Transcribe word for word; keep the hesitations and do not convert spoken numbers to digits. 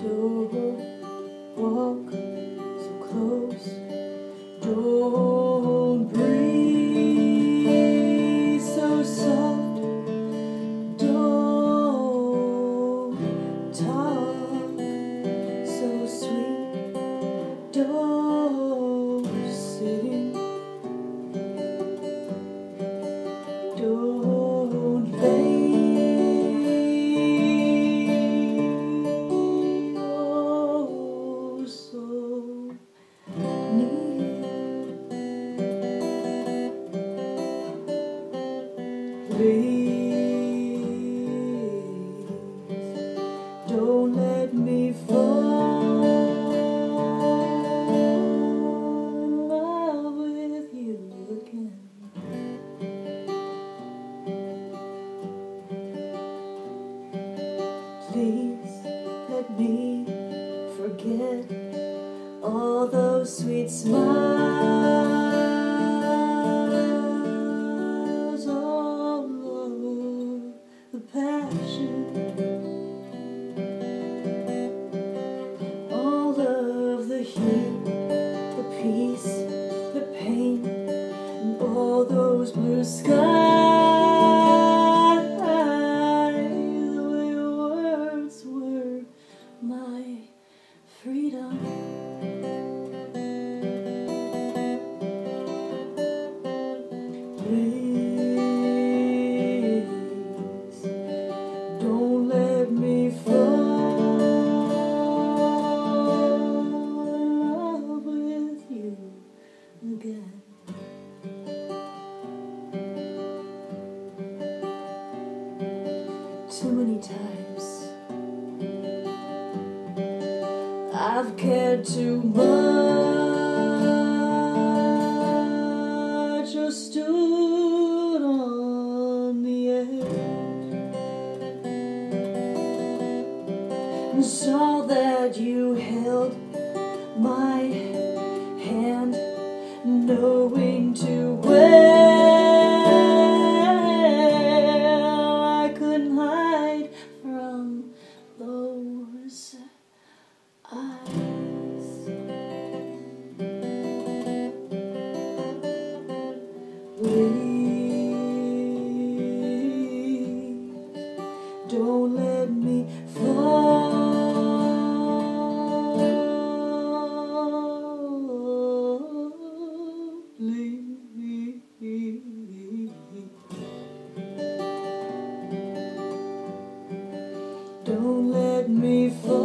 Don't walk so close. Don't breathe so soft. Don't talk so sweet. Don't sing. Don't please, don't let me fall in love with you again. Please, let me forget all those sweet smiles. The heat, the peace, the pain, and all those blue skies. Your words were my freedom. Please, don't let me fall. Again. Too many times I've cared too much, or stood on the edge and saw that you held my hand, knowing too well I couldn't hide from those eyes. Please, don't let me fall. Don't let me fall.